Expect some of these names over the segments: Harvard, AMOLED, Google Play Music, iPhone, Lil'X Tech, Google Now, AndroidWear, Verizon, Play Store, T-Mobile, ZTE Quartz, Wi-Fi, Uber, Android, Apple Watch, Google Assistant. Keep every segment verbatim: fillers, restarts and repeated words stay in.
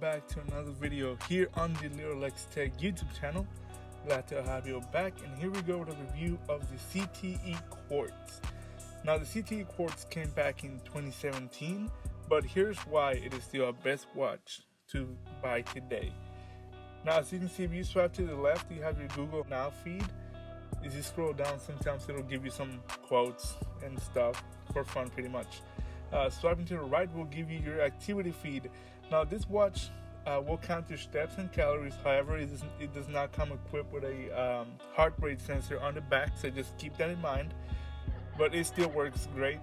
back to another video here on the Lil'X Tech YouTube channel. Glad to have you back, and here we go with a review of the Z T E Quartz. Now the Z T E Quartz came back in twenty seventeen, but here's why it is still our best watch to buy today. Now as you can see, if you swipe to the left, you have your Google Now feed. If you scroll down, sometimes it'll give you some quotes and stuff for fun pretty much. Uh, swiping to the right will give you your activity feed. Now this watch uh, will count your steps and calories. However, it, is, it does not come equipped with a um, heart rate sensor on the back, so just keep that in mind. But it still works great.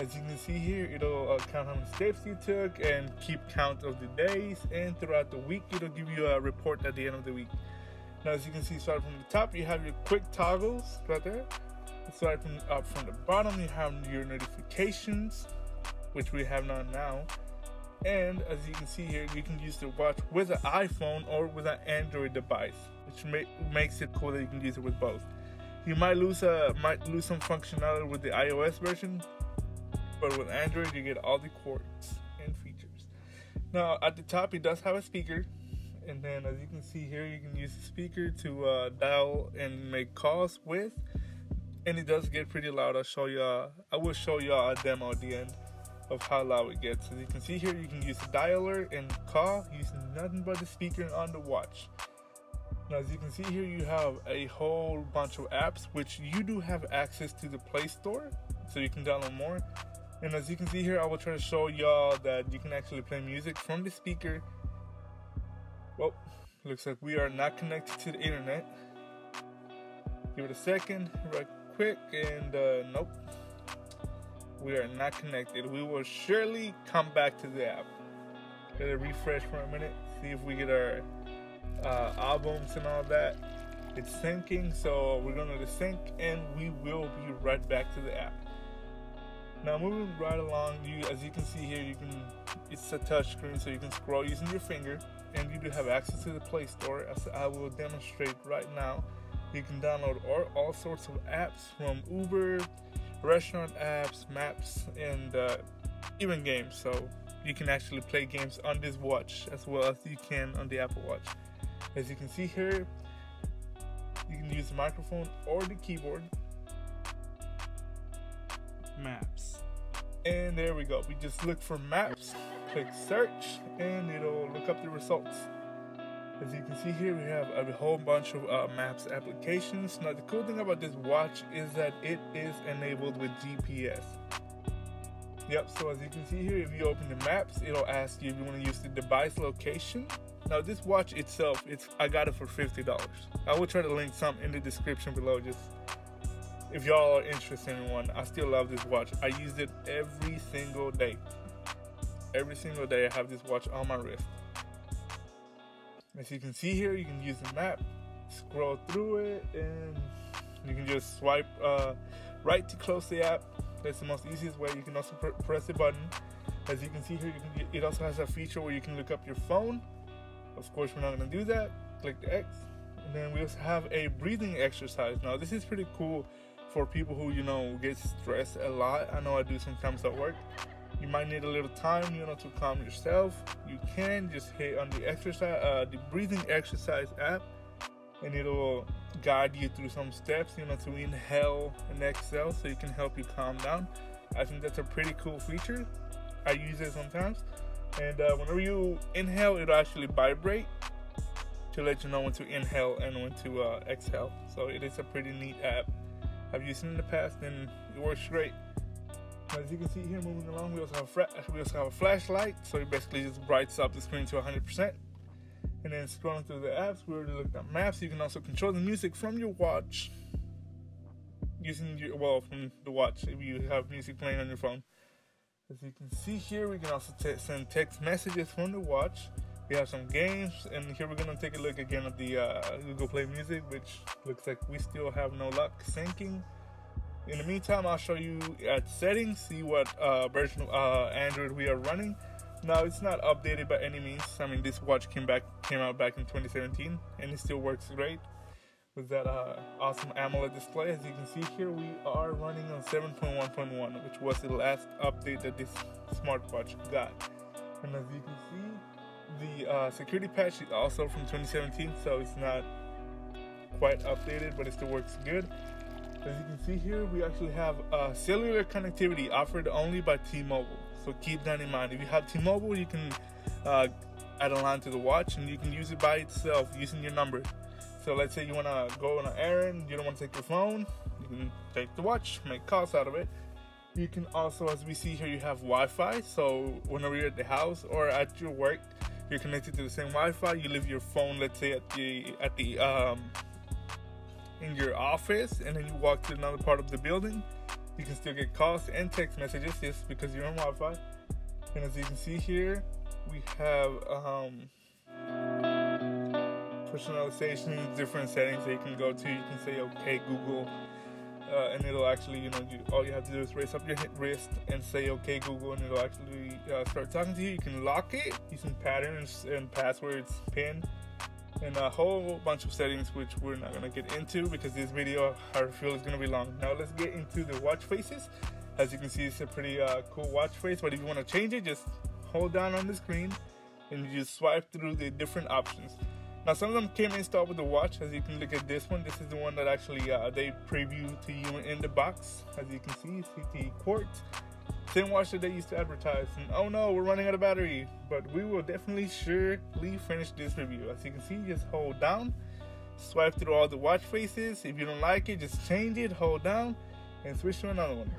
As you can see here, it'll uh, count how many steps you took and keep count of the days, and throughout the week it'll give you a report at the end of the week. Now as you can see, starting from the top, you have your quick toggles right there. Starting up from the bottom, you have your notifications, which we have not now. And as you can see here, you can use the watch with an iPhone or with an Android device, which ma- makes it cool that you can use it with both. You might lose a might lose some functionality with the iOS version, but with Android you get all the quartz and features. Now at the top, it does have a speaker, and then as you can see here, you can use the speaker to uh, dial and make calls with, and it does get pretty loud. I'll show you. Uh, I will show you a demo at the end of how loud it gets. As you can see here, you can use the dialer and call using nothing but the speaker on the watch. Now as you can see here, you have a whole bunch of apps, which you do have access to the Play Store, so you can download more. And as you can see here, I will try to show y'all that you can actually play music from the speaker. Well, looks like we are not connected to the internet. Give it a second right quick, and uh, nope, we are not connected. We will surely come back to the app. Gotta refresh for a minute, see if we get our uh, albums and all that. It's syncing, so we're gonna sync, and we will be right back to the app. Now moving right along, you as you can see here, you can it's a touch screen, so you can scroll using your finger, and you do have access to the Play Store, as I will demonstrate right now. You can download all, all sorts of apps, from Uber, restaurant apps, maps, and uh, even games, so you can actually play games on this watch as well as you can on the Apple Watch. As you can see here, you can use the microphone or the keyboard. Maps, and there we go. We just look for maps, click search, and it'll look up the results. As you can see here, we have a whole bunch of uh, maps applications. Now the cool thing about this watch is that it is enabled with G P S. Yep, so as you can see here, if you open the maps, it'll ask you if you want to use the device location. Now this watch itself, it's I got it for fifty dollars. I will try to link some in the description below, just if y'all are interested in one. I still love this watch. I use it every single day. Every single day I have this watch on my wrist. As you can see here, you can use the map, scroll through it, and you can just swipe uh, right to close the app. That's the most easiest way. You can also pr press the button. As you can see here, you can get, it also has a feature where you can look up your phone. Of course, we're not going to do that. Click the X. And then we also have a breathing exercise. Now, this is pretty cool for people who, you know, get stressed a lot. I know I do sometimes at work. You might need a little time, you know, to calm yourself. You can just hit on the exercise, uh, the breathing exercise app, and it'll guide you through some steps, you know, to inhale and exhale, so it can help you calm down. I think that's a pretty cool feature. I use it sometimes, and uh, whenever you inhale, it'll actually vibrate to let you know when to inhale and when to uh, exhale. So it is a pretty neat app. I've used it in the past, and it works great. As you can see here, moving along, we also have we also have a flashlight, so it basically just brights up the screen to one hundred percent. And then scrolling through the apps, we already looked at maps. You can also control the music from your watch using your well from the watch if you have music playing on your phone. As you can see here, we can also te send text messages from the watch. We have some games, and here we're gonna take a look again at the uh, Google Play Music, which looks like we still have no luck syncing. In the meantime, I'll show you at settings, see what uh, version of uh, Android we are running. Now, it's not updated by any means. I mean, this watch came back, came out back in twenty seventeen, and it still works great with that uh, awesome AMOLED display. As you can see here, we are running on seven point one point one, which was the last update that this smartwatch got. And as you can see, the uh, security patch is also from twenty seventeen, so it's not quite updated, but it still works good. As you can see here, we actually have uh, cellular connectivity offered only by T-Mobile. So keep that in mind. If you have T-Mobile, you can uh, add a line to the watch, and you can use it by itself using your number. So let's say you want to go on an errand, you don't want to take your phone, you can take the watch, make calls out of it. You can also, as we see here, you have Wi-Fi. So whenever you're at the house or at your work, you're connected to the same Wi-Fi. You leave your phone, let's say, at the at the um, in your office, and then you walk to another part of the building. You can still get calls and text messages just because you're on Wi-Fi. And as you can see here, we have um, personalization, different settings that you can go to. You can say, "Okay, Google." Uh, and it'll actually, you know, you, all you have to do is raise up your wrist and say, "Okay, Google," and it'll actually uh, start talking to you. You can lock it using patterns and passwords, PIN, and a whole bunch of settings, which we're not gonna get into because this video, I feel, is gonna be long. Now let's get into the watch faces. As you can see, it's a pretty uh, cool watch face, but if you wanna change it, just hold down on the screen and you just swipe through the different options. Now, some of them came installed with the watch. As you can look at this one, this is the one that actually uh, they preview to you in the box. As you can see, Z T E Quartz. Same watch that they used to advertise. And oh no, we're running out of battery. But we will definitely surely finish this review. As you can see, just hold down, swipe through all the watch faces. If you don't like it, just change it, hold down, and switch to another one.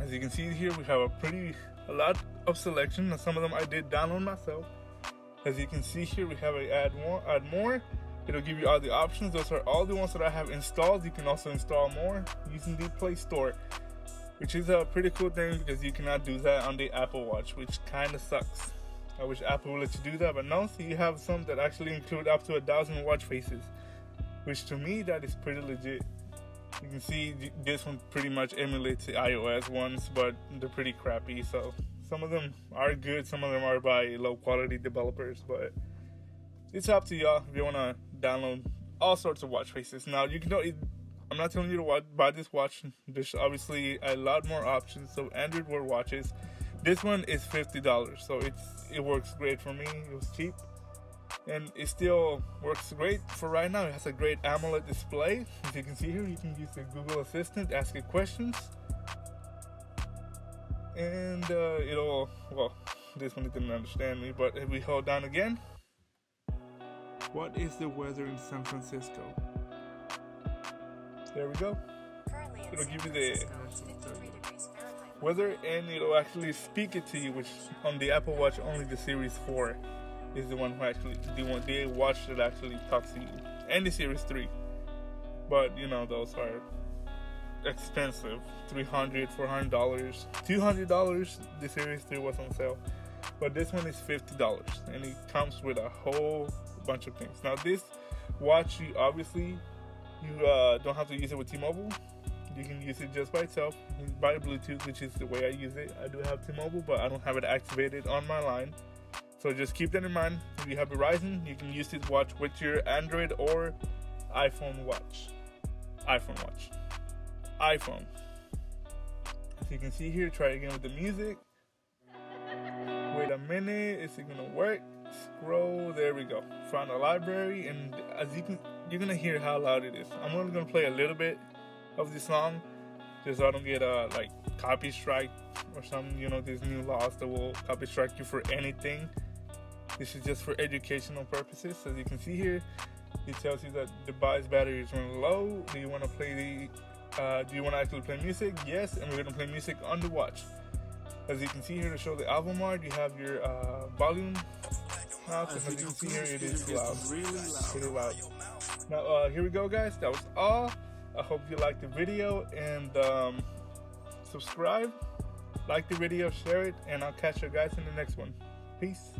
As you can see here, we have a pretty a lot of selection. Now, some of them I did download myself. As you can see here, we have a add more, add more. It'll give you all the options. Those are all the ones that I have installed. You can also install more using the Play Store, which is a pretty cool thing because you cannot do that on the Apple Watch, which kind of sucks. I wish Apple would let you do that, but no. So you have some that actually include up to a thousand watch faces, which to me, that is pretty legit. You can see this one pretty much emulates the iOS ones, but they're pretty crappy, so. Some of them are good, some of them are by low quality developers, but it's up to y'all if you want to download all sorts of watch faces. Now, you can know, I'm not telling you to watch, buy this watch. There's obviously a lot more options. So Android Wear watches, this one is fifty dollars, so it's it works great for me. It was cheap and it still works great for right now. It has a great AMOLED display. As you can see here, you can use the Google Assistant, ask it questions. And uh, it'll, well, this one didn't understand me, but if we hold down again. What is the weather in San Francisco? There we go. Currently it'll give you the weather, and it'll actually speak it to you, which on the Apple Watch, only the Series four is the one who actually, the one, the watch that actually talks to you, and the Series three. But, you know, those are expensive, three hundred, four hundred, two hundred dollars. The Series three was on sale, but this one is fifty dollars, and it comes with a whole bunch of things. Now, this watch, you obviously you uh, don't have to use it with T-Mobile. You can use it just by itself, by Bluetooth, which is the way I use it. I do have T-Mobile, but I don't have it activated on my line, so just keep that in mind. If you have Verizon, you can use this watch with your Android or iPhone watch iPhone watch iPhone. As you can see here, try again with the music. Wait a minute, is it gonna work? Scroll, there we go. Found a library, and as you can, you're gonna hear how loud it is. I'm only gonna play a little bit of the song, just so I don't get a like copy strike or something. You know, these new laws that will copy strike you for anything. This is just for educational purposes. As you can see here, it tells you that the device battery is running low. Do you want to play the Uh, do you want to actually play music? Yes, and we're going to play music on the watch. As you can see here, to show the album art, you have your uh, volume knob. As you can see here, it is loud. Pretty loud. Now, uh, here we go, guys. That was all. I hope you liked the video, and um, subscribe, like the video, share it, and I'll catch you guys in the next one. Peace.